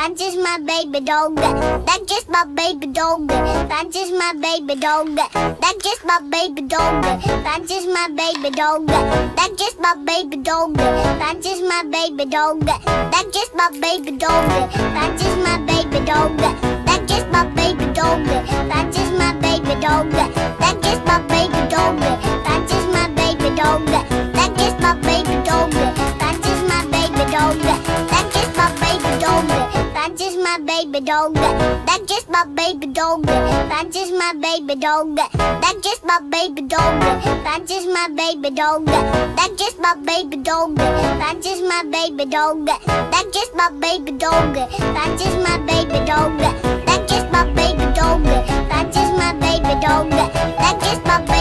That's just my baby dog. That's just my baby dog. That's just my baby dog. That's just my baby dog. That's just my baby dog. That's just my baby dog. That's just my baby dog. That's just my baby dog. That's just my baby dog. That's just my baby dog. That's just my baby dog. That's just my baby dog. That's just my baby dog. That's just my baby dog. That's just my baby dog. That's just my baby dog. That's just my baby dog. That's just my baby dog. That's just my baby dog. That's just my baby dog. That's just my baby dog. That's just my baby dog. That's just my baby dog. That's just my baby dog. That's just my baby dog. That's just my baby dog. That's just my baby dog. That's just my baby.